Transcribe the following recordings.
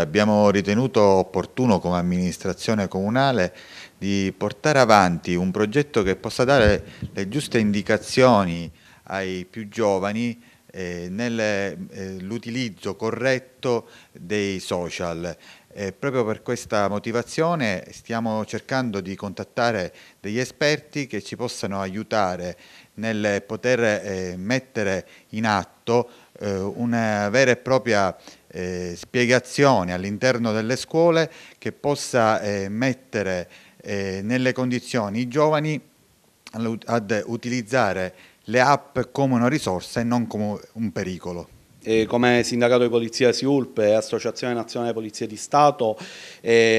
Abbiamo ritenuto opportuno come amministrazione comunale di portare avanti un progetto che possa dare le giuste indicazioni ai più giovani nell'utilizzo corretto dei social. Proprio per questa motivazione stiamo cercando di contattare degli esperti che ci possano aiutare nel poter mettere in atto una vera e propria spiegazione all'interno delle scuole che possa mettere nelle condizioni i giovani ad utilizzare le app come una risorsa e non come un pericolo. Come Sindacato di Polizia Siulp e Associazione Nazionale Polizia di Stato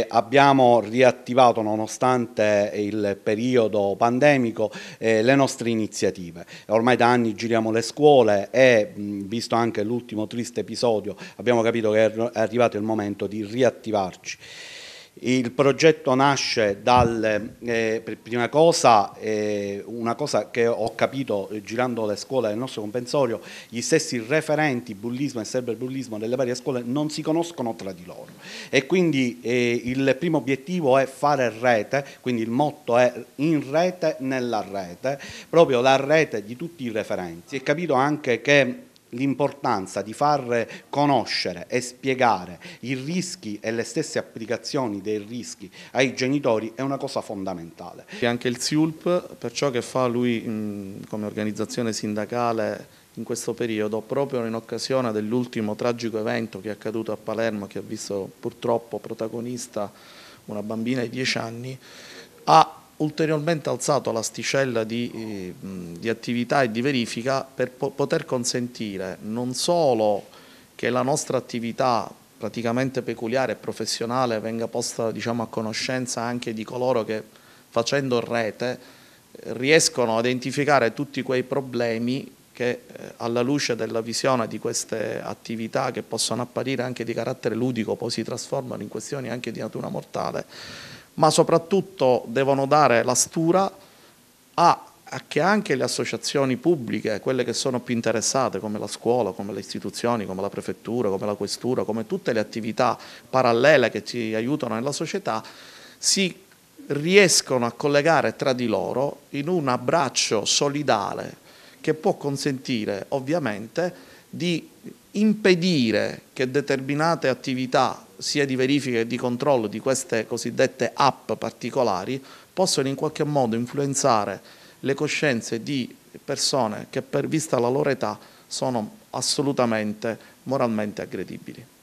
abbiamo riattivato, nonostante il periodo pandemico, le nostre iniziative. Ormai da anni giriamo le scuole e, visto anche l'ultimo triste episodio, abbiamo capito che è arrivato il momento di riattivarci. Il progetto nasce dal, per prima cosa, una cosa che ho capito girando le scuole del nostro comprensorio: gli stessi referenti bullismo e cyberbullismo delle varie scuole non si conoscono tra di loro, e quindi il primo obiettivo è fare rete, quindi il motto è in rete nella rete, proprio la rete di tutti i referenti. Si è capito anche che l'importanza di far conoscere e spiegare i rischi e le stesse applicazioni dei rischi ai genitori è una cosa fondamentale. E anche il Siulp, per ciò che fa lui come organizzazione sindacale in questo periodo, proprio in occasione dell'ultimo tragico evento che è accaduto a Palermo, che ha visto purtroppo protagonista una bambina di 10 anni, ha ulteriormente alzato l'asticella di attività e di verifica per poter consentire non solo che la nostra attività praticamente peculiare e professionale venga posta, diciamo, a conoscenza anche di coloro che, facendo rete, riescono a identificare tutti quei problemi che alla luce della visione di queste attività, che possono apparire anche di carattere ludico, poi si trasformano in questioni anche di natura mortale, ma soprattutto devono dare la stura a che anche le associazioni pubbliche, quelle che sono più interessate, come la scuola, come le istituzioni, come la prefettura, come la questura, come tutte le attività parallele che ci aiutano nella società, si riescono a collegare tra di loro in un abbraccio solidale che può consentire ovviamente di impedire che determinate attività, sia di verifica che di controllo di queste cosiddette app particolari, possono in qualche modo influenzare le coscienze di persone che, per vista la loro età, sono assolutamente moralmente aggredibili.